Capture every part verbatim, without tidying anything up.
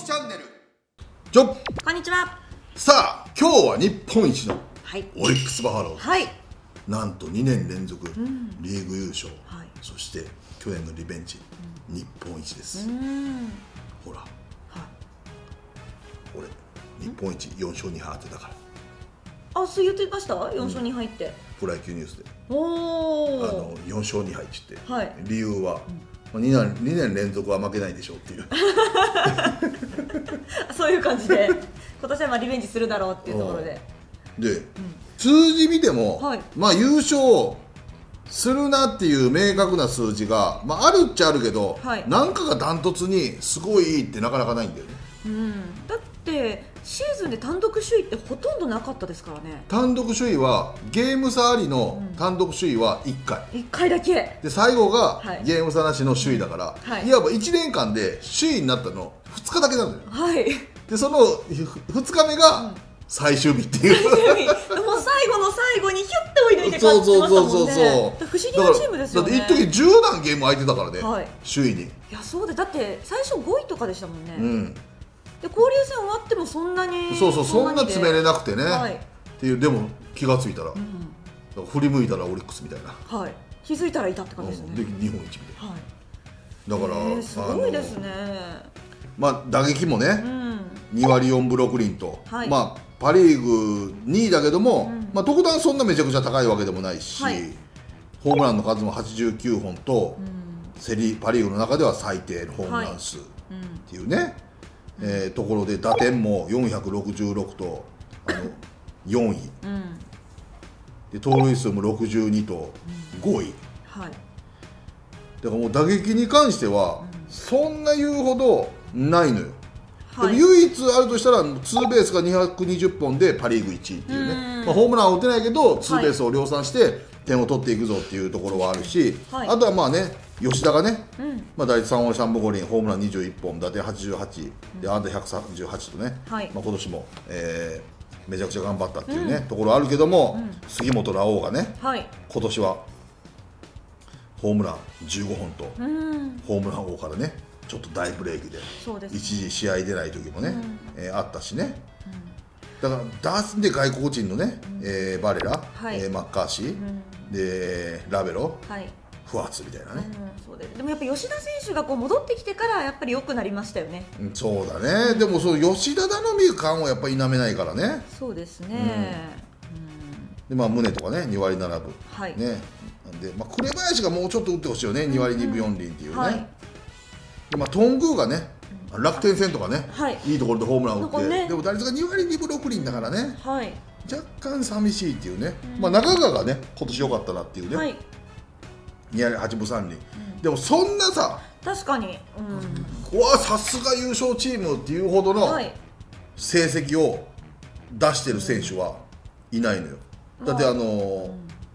きチャンネルジョッこんにちは。さあ今日は日本一のオリックス・バファローズ、はい、なんとにねん連続リーグ優勝、うんはい、そして去年のリベンジ、うん、日本一です。うんほら、はい、俺日本一よんしょうにはい当てたから。あ、そう言ってました。よんしょうにはいって、うん、プロ野球ニュースでおーあのよんしょうにはいって言って、はい、理由は、うんにねん連続は負けないでしょうっていうそういう感じで今年はまあリベンジするだろうっていうところでで、うん、数字見ても、はい、まあ優勝するなっていう明確な数字が、まあ、あるっちゃあるけど、はい、なんかがダントツにすごいってなかなかないんだよね、うん、だってシーズンで単独首位ってほとんどなかったですからね。単独首位はゲーム差ありの単独首位はいっかい、うん、いっかいだけで最後がゲーム差なしの首位だから、はい、いわばいちねんかんで首位になったのふつかだけなんだよ、はい、でそのふつかめが最終日っていう、うん、もう最後の最後にヒュッて追い抜いて勝ってましたもんね。不思議なチームですよね。だって一時じゅうなんゲーム空いてたからね、はい、首位に。いやそうでだって最初ごいとかでしたもんね、うんで交流戦終わってもそんなにそうそうそんな詰めれなくてね、はい、っていうでも気が付いたら、うん、だから振り向いたらオリックスみたいな、はい、気づいたらいたって感じですね、うん、で日本一みたいな、はい、だから、えー、すごいですね。まあ打撃もね、うん、にわりよんぶろくりんと、はい、まあパ・リーグにいだけども、うん、まあ特段そんなめちゃくちゃ高いわけでもないし、はい、ホームランの数もはちじゅうきゅうほんと、うん、セリパ・リーグの中では最低のホームラン数っていうね、はいうんえー、ところで打点もよんひゃくろくじゅうろくとあのよんい、うん、で盗塁数もろくじゅうにとごい、うんはい、だからもう打撃に関してはそんな言うほどないのよ、はい、でも唯一あるとしたらツーベースがにひゃくにじゅっぽんでパ・リーグいちいっていうね、うんまあ、ホームランを打てないけどツーベースを量産して点を取っていくぞっていうところはあるし、はい、あとはまあね吉田がね、うんまあ、第さんわりさんぶごりん、ホームランにじゅういっぽん、打点はちじゅうはち、うん、で安打ひゃくさんじゅうはちとね、はいまあ、今年も、えー、めちゃくちゃ頑張ったっていうね、うん、ところあるけども、うん、杉本羅王がね、はい、今年はホームランじゅうごほんと、うん、ホームラン王からね、ちょっと大ブレーキで、そうですね、一時試合出ない時もね、うんえー、あったしね、うん、だからダースで外国人のね、うんえー、バレラ、はいえー、マッカーシー、うん、でラベロ、はい不発みたいなね、うん、そう で, でもやっぱ吉田選手がこう戻ってきてからやっぱり良くなりましたよね。そうだね、うん、でもそう吉田頼み感をやっぱり否めないからね。そうですね、うん、でまあ宗とかねにわりななぶ、はいね、なんで、まあ、紅林がもうちょっと打ってほしいよね、うん、にわりにぶよんりんっていうね、はい、でまあ頓宮がね楽天戦とかね、はい、いいところでホームラン打って、ね、でも打率がにわりにぶろくりんだからね、はい、若干寂しいっていうね、うんまあ、中川がね今年良かったなっていうね、はいにわりはちぶさんりん、うん、でもそんなさ確かに、うん、うわさすが優勝チームっていうほどの成績を出してる選手はいないのよ、うん、だってあのー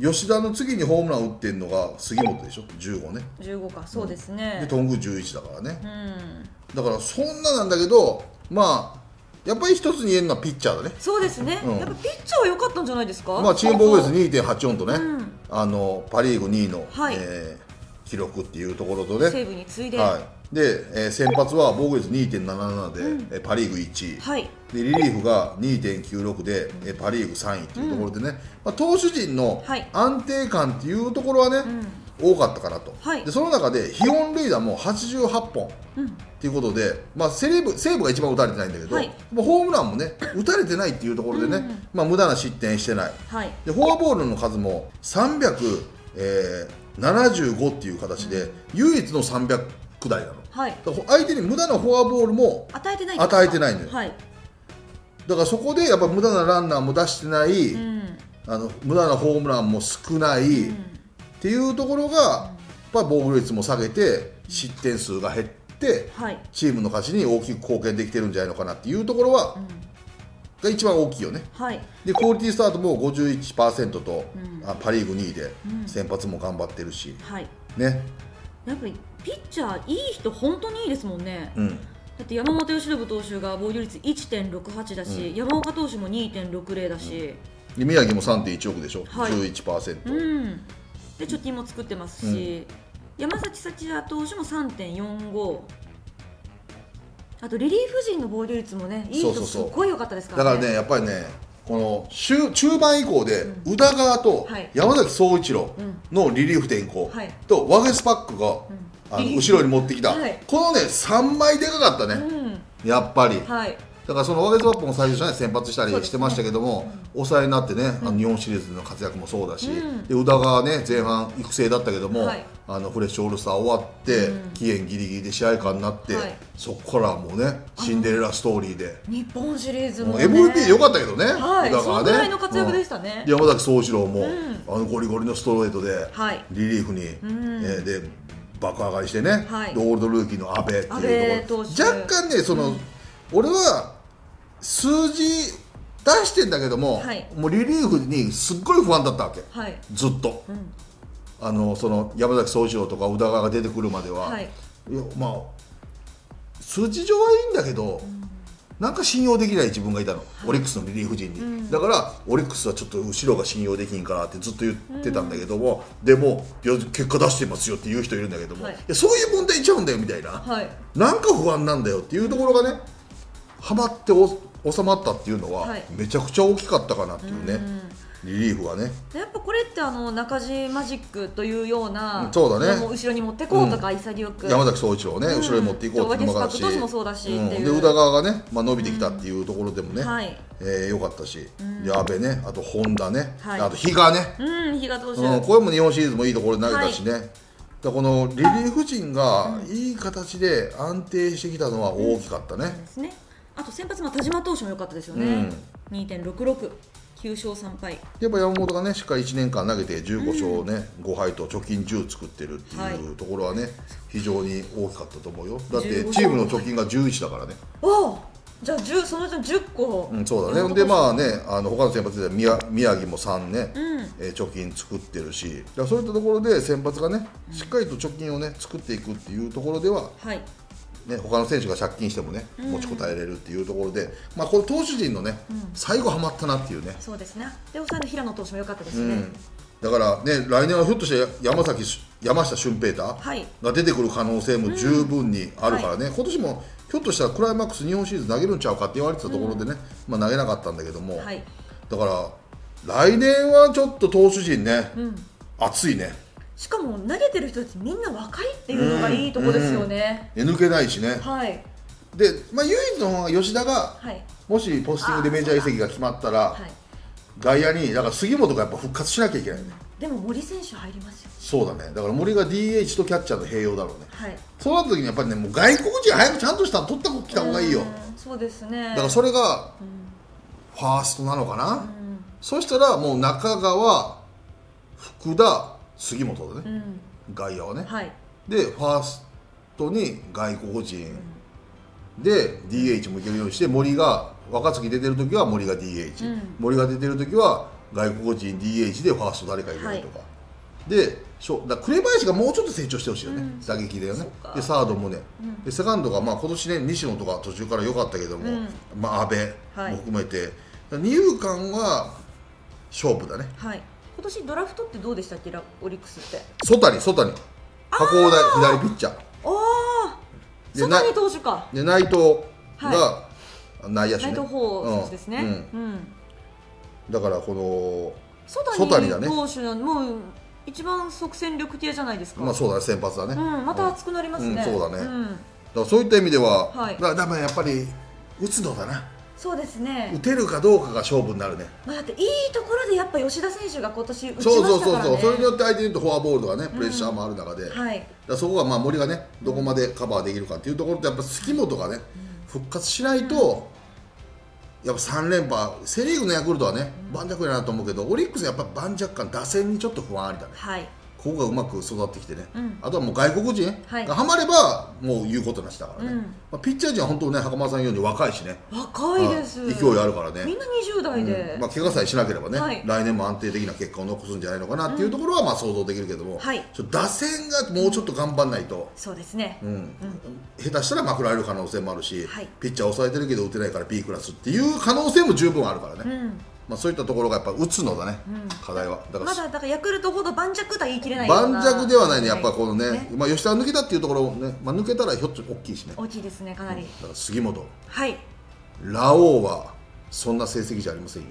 うん、吉田の次にホームラン打ってるのが杉本でしょじゅうごねじゅうごかそうですね、うん、で頓宮じゅういちだからね、うん、だからそんななんだけどまあやっぱり一つに言えるのはピッチャーだね。そうですね、うん、やっぱピッチャーは良かったんじゃないですか。まあチーム防御率 にてんはちよん とね、うん、あのパ・リーグにいの、はいえー、記録っていうところとね西武に次いで、はい、で、えー、先発は防御率 にてんななな で、うんえー、パ・リーグいちい、はい、でリリーフが にてんきゅうろく で、うんえー、パ・リーグさんいっていうところでね、うんまあ、投手陣の安定感っていうところはね、うん、多かったかなと、はい、でその中で被本塁打もはちじゅうはっぽん、うんということで、まあ、西武が一番打たれてないんだけど、はい、ホームランもね打たれてないっていうところでね、うんまあ、無駄な失点してない、はい、でフォアボールの数もさんびゃくななじゅうごっていう形で、うん、唯一のさんびゃくくだいなの、はい、だから相手に無駄なフォアボールも与えてない与えてないのよ、はい、だからそこでやっぱ無駄なランナーも出してない、うん、あの無駄なホームランも少ない、うん、っていうところが防御率も下げて失点数が減ってでチームの勝ちに大きく貢献できてるんじゃないのかなっていうところは、うん、が一番大きいよね、はい、でクオリティスタートも ごじゅういちパーセント と、うん、あパ・リーグにいで、うん、先発も頑張ってるし、はい、ねやっぱりピッチャーいい人本当にいいですもんね、うん、だって山本由伸投手が防御率 いってんろくはち だし、うん、山岡投手も にてんろくぜろ だし、うん、で宮城も さんてんいちろく でしょ、はい、じゅういちパーセント、うん、で貯金も作ってますし、うん山崎幸也投手も さんてんよんご、あとリリーフ陣の防御率もね、いいとすごい良かったですからね。だからね、やっぱりね、この中盤以降で宇田川と山崎総一郎のリリーフ転向とワゲスパックがあの後ろに持ってきた、はい、このねさんまいでかかったね、うん、やっぱり、はい、だからそのワゲスパックも最初は、ね、先発したりしてましたけども、ね、うん、抑えになってね、あの日本シリーズの活躍もそうだし、うん、で宇田川ね前半育成だったけども、はい、あのフレッシュオールスター終わって、うん、期限ギリギリで試合間になって、はい、そこからもうねシンデレラストーリーで日本シリーズも、ね、もう エムブイピー 良かったけどね、はい、だからね、そのぐらいの活躍でしたね、うん、山崎総一郎も、うん、あのゴリゴリのストレートで、はい、リリーフに、うん、えー、で爆上がりしてね、はい、ゴールドルーキーの阿部っていうところ、若干ねその、うん、俺は数字出してんだけども、はい、もうリリーフにすっごい不安だったわけ、はい、ずっと。うん、あのその山崎総一郎とか宇田川が出てくるまでは、はい、いやまあ数字上はいいんだけど、うん、なんか信用できない自分がいたの、はい、オリックスのリリーフ陣に、うん、だからオリックスはちょっと後ろが信用できんからってずっと言ってたんだけども、うん、でもいや結果出してますよって言う人いるんだけども、はい、いやそういう問題ちゃうんだよみたいな、はい、なんか不安なんだよっていうところがねはまってお収まったっていうのは、はい、めちゃくちゃ大きかったかなっていうね。うん、リリーフはねやっぱこれってあの中地マジックというような、そうだね、後ろに持っていこうとか潔く山崎総一郎をね後ろに持っていこうっていうのもあるし、宇田川がね伸びてきたっていうところでもね良かったし、阿部ね、あと本田ね、あと比嘉ね、これも日本シリーズもいいところで投げたしね、このリリーフ陣がいい形で安定してきたのは大きかったね。あと先発の田島投手も良かったですよね、にてんろくろく、きゅうしょうさんぱい、やっぱ山本がねしっかりいちねんかん投げてじゅうごしょう、ね、うん、ごはいと貯金じゅう作ってるっていうところはね、はい、非常に大きかったと思うよ。だってチームの貯金がじゅういちだからね。おー、じゃあじゅうそのうちのじゅっこ、うん、そうだね。でまあね、あの他の先発では 宮, 宮城もさんね、うん、えー、貯金作ってるし、だそういったところで先発がねしっかりと貯金をね作っていくっていうところでは、はい、ね、他の選手が借金してもね持ちこたえれるっていうところで、うん、まあこの投手陣のね、うん、最後はまったなっていうね。そうですね。で抑えの平野投手も良かったですね、うん。だからね来年はひょっとして山崎山下俊平太が出てくる可能性も十分にあるからね。うん、はい、今年もひょっとしたらクライマックス日本シリーズ投げるんちゃうかって言われてたところでね、うん、まあ投げなかったんだけども、はい、だから来年はちょっと投手陣ね、うん、熱いね。しかも投げてる人たちみんな若いっていうのがいいとこですよね。抜けないしね。はい。で、まあ唯一の方は吉田がもしポスティングでメジャー移籍が決まったら外野にだから杉本がやっぱ復活しなきゃいけないね。でも森選手入りますよ。そうだね。だから森が ディーエイチ とキャッチャーの併用だろうね。はい。そうなった時にやっぱりねもう外国人早くちゃんとしたの取った子来た方がいいよ。そうですね。だからそれがファーストなのかな。そしたらもう中川、福田、杉本だね、うん、外野はね、はい、でファーストに外国人、うん、で ディーエイチ もいけるようにして、森が若槻出てる時は森が ディーエイチ、うん、森が出てる時は外国人 ディーエイチ でファースト誰かいるとか、はい、でしょだ紅林がもうちょっと成長してほしいよね、うん、打撃だよね。でサードもね、うん、でセカンドがまあ今年ね西野とか途中から良かったけども、うん、まあ阿部も含めて、はい、二遊間は勝負だね。はい、今年ドラフトってどうでしたっけ、オリックスって。曽谷、曽谷、加工大、左ピッチャー。曽谷投手か。で、内藤が内野手ね。内藤法ですね。だから、この曽谷投手の、もう一番即戦力系じゃないですか。まあ、そうだね、先発だね。また熱くなりますね。そうだね。だから、そういった意味では、だからやっぱり打つのだな。そうですね、打てるかどうかが勝負になるね。まあだっていいところでやっぱ吉田選手が今年打ちましたからね。それによって相手に言うとフォアボールとかねプレッシャーもある中で、うん、はい、だそこがまあ森がねどこまでカバーできるかっていうところと、やっぱ杉本がね、うん、復活しないと、うん、やっぱさんれんぱセ・リーグのヤクルトはね盤石やなと思うけど、オリックスはやっぱ盤石感、打線にちょっと不安ありだね。はい、ここがうまく育ってきてね、うん、あとはもう外国人がはまればもう言うことなしだからね、うん、まあピッチャー陣は本当ね袴田さんように若いしね、若いです、勢いあるからね、みんなにじゅうだいで、うん、まあ怪我さえしなければね、はい、来年も安定的な結果を残すんじゃないのかなっていうところはまあ想像できるけども、うん、はい、ちょっと打線がもうちょっと頑張んないと、そうですね、うん、下手したらまくられる可能性もあるし、はい、ピッチャー抑えてるけど打てないから B クラスっていう可能性も十分あるからね。うん、まあそういったところがやっぱ打つのだね、課題は。だからまだだからヤクルトほど盤石とは言い切れない。盤石ではないね、やっぱこのね、まあ吉田抜けたっていうところをね、まあ抜けたらひょっと大きいしね。大きいですね、かなり。だから杉本、はい、ラオウはそんな成績じゃありませんよ。